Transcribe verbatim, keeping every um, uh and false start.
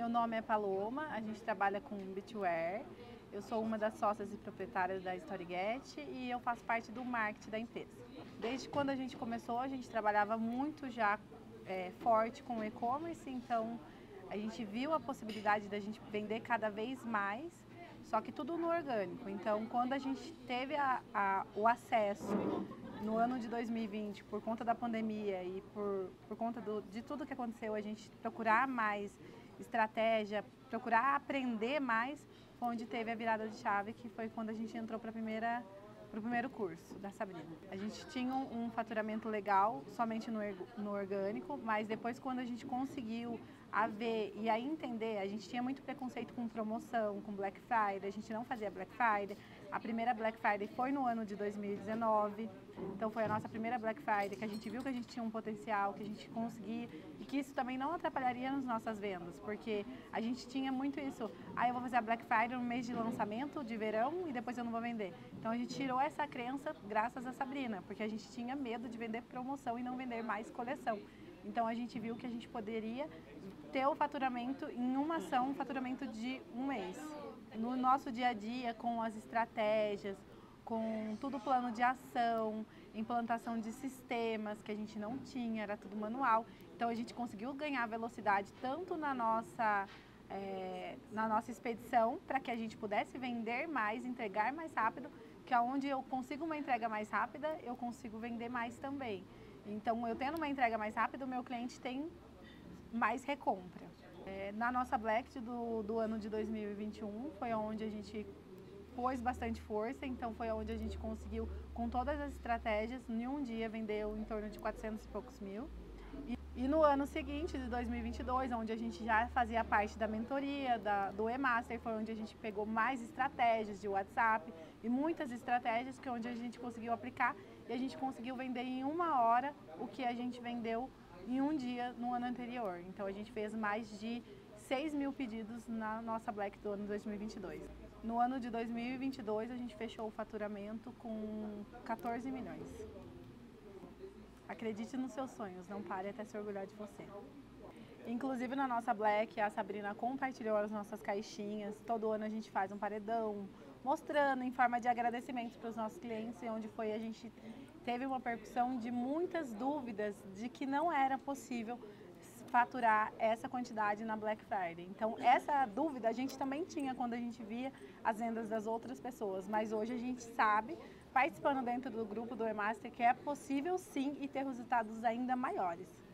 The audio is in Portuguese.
Meu nome é Paloma, a gente trabalha com Bitwear. Eu sou uma das sócias e proprietárias da Storyget e eu faço parte do marketing da empresa. Desde quando a gente começou, a gente trabalhava muito já é, forte com o e-commerce, então a gente viu a possibilidade da gente vender cada vez mais, só que tudo no orgânico. Então, quando a gente teve a, a, o acesso no ano de dois mil e vinte, por conta da pandemia e por, por conta do, de tudo que aconteceu, a gente procurar mais estratégia, procurar aprender mais, onde teve a virada de chave, que foi quando a gente entrou para a primeira, para o primeiro curso da Sabrina. A gente tinha um faturamento legal somente no, no orgânico, mas depois, quando a gente conseguiu a ver e a entender, a gente tinha muito preconceito com promoção, com Black Friday, a gente não fazia Black Friday. A primeira Black Friday foi no ano de dois mil e dezenove, então foi a nossa primeira Black Friday que a gente viu que a gente tinha um potencial, que a gente conseguia e que isso também não atrapalharia nas nossas vendas, porque a gente tinha muito isso, ah, eu vou fazer a Black Friday no mês de lançamento, de verão, e depois eu não vou vender. Então a gente tirou essa crença graças a Sabrina, porque a gente tinha medo de vender promoção e não vender mais coleção. Então a gente viu que a gente poderia ter o faturamento em uma ação, um faturamento de um mês. No nosso dia a dia, com as estratégias, com todo o plano de ação, implantação de sistemas que a gente não tinha, era tudo manual. Então a gente conseguiu ganhar velocidade tanto na nossa, é, na nossa expedição, para que a gente pudesse vender mais, entregar mais rápido, que onde eu consigo uma entrega mais rápida, eu consigo vender mais também. Então, eu tendo uma entrega mais rápida, o meu cliente tem mais recompra. É, na nossa Black do, do ano de dois mil e vinte e um, foi onde a gente pôs bastante força, então foi onde a gente conseguiu, com todas as estratégias, em um dia vendeu em torno de quatrocentos e poucos mil. E, e no ano seguinte, de dois mil e vinte e dois, onde a gente já fazia parte da mentoria, da, do E-Master, foi onde a gente pegou mais estratégias de WhatsApp e muitas estratégias que onde a gente conseguiu aplicar. E a gente conseguiu vender em uma hora o que a gente vendeu em um dia no ano anterior. Então a gente fez mais de seis mil pedidos na nossa Black do ano dois mil e vinte e dois. No ano de dois mil e vinte e dois a gente fechou o faturamento com quatorze milhões. Acredite nos seus sonhos, não pare até se orgulhar de você. Inclusive na nossa Black, a Sabrina compartilhou as nossas caixinhas. Todo ano a gente faz um paredão, mostrando em forma de agradecimento para os nossos clientes, onde foi a gente teve uma percussão de muitas dúvidas de que não era possível faturar essa quantidade na Black Friday. Então essa dúvida a gente também tinha quando a gente via as vendas das outras pessoas, mas hoje a gente sabe, participando dentro do grupo do E-Master, que é possível sim e ter resultados ainda maiores.